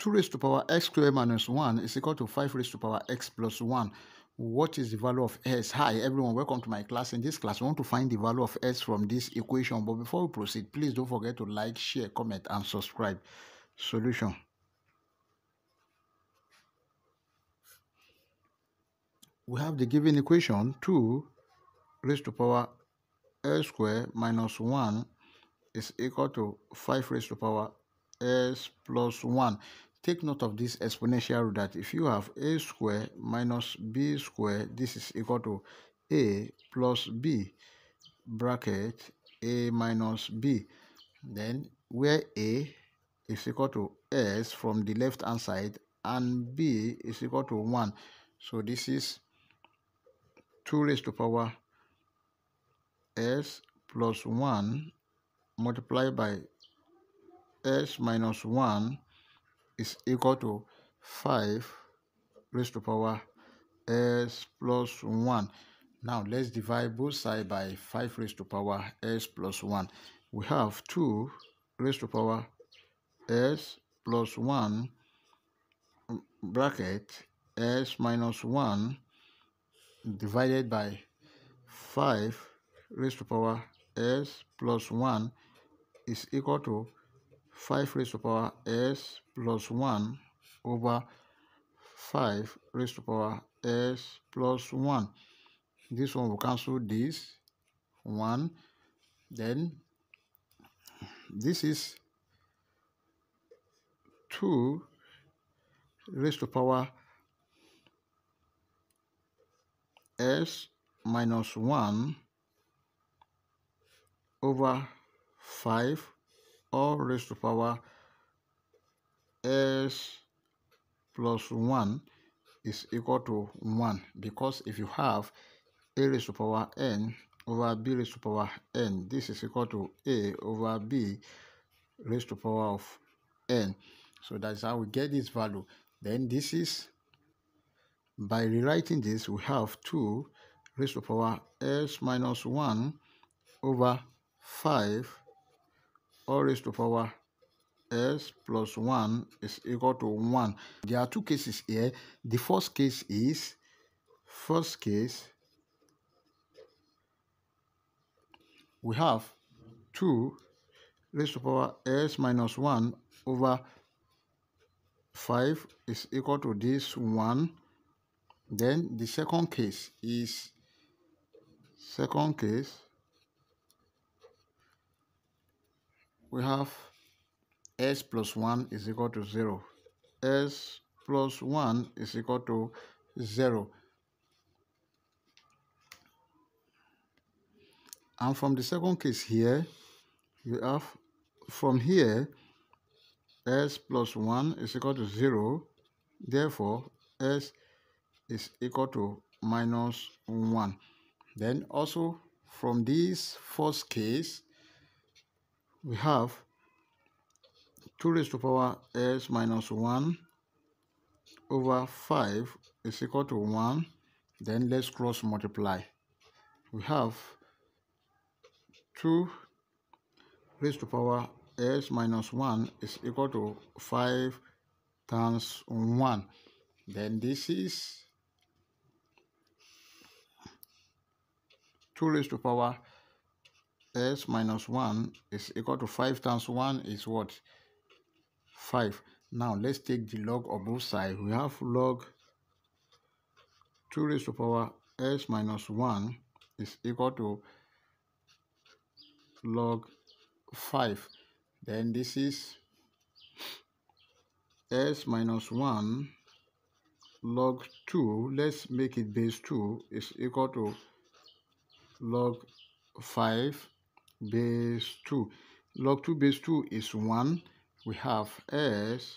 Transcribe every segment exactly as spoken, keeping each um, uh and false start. two raised to power x squared minus one is equal to five raised to power x plus one. What is the value of s? Hi everyone, welcome to my class. In this class, we want to find the value of s from this equation. But before we proceed, please don't forget to like, share, comment, and subscribe. Solution. We have the given equation, two raised to power s squared minus one is equal to five raised to power s plus one. Take note of this exponential rule that if you have a squared minus b squared, this is equal to a plus b bracket a minus b. Then where a is equal to s from the left hand side and b is equal to one. So this is two raised to power s plus one multiplied by s minus one is equal to five raised to power s plus one. Now let's divide both sides by five raised to power s plus one. We have two raised to power s plus one bracket s minus one divided by five raised to power s plus one is equal to five raised to power s plus one over five raised to power s plus one. This one will cancel this one. Then this is two raised to power s minus one over five all raised to power s plus one is equal to one, because if you have a raised to power n over b raised to power n, this is equal to a over b raised to power of n. So that's how we get this value. Then this is, by rewriting this, we have two raised to power s minus one over five all raised to power s plus one is equal to one. There are two cases here. The first case is first case we have two raised to power s minus one over five is equal to this one. Then the second case is second case we have s plus one is equal to zero. S plus one is equal to zero. And from the second case here, we have from here, s plus one is equal to zero. Therefore, s is equal to minus one. Then also from this first case, we have two raised to power s minus one over five is equal to one. Then let's cross multiply. We have two raised to power s minus one is equal to five times one. Then this is two raised to power s minus one is equal to five times one is what? five. Now let's take the log of both sides. We have log two raised to power s minus one is equal to log five. Then this is s minus one log two, let's make it base two, is equal to log five base two. Log two base two is one. We have s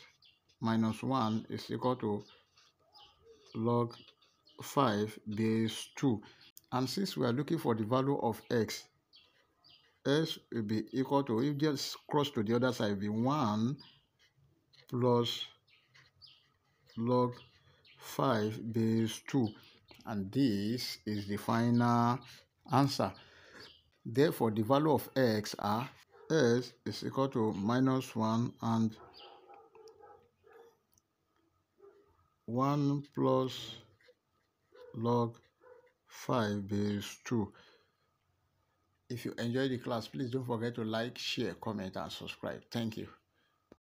minus one is equal to log five base two. And since we are looking for the value of x, s will be equal to, if just cross to the other side, will be one plus log five base two. And this is the final answer. Therefore, the value of x are s is equal to minus one and one plus log five base two. If you enjoy the class, please don't forget to like, share, comment, and subscribe. Thank you.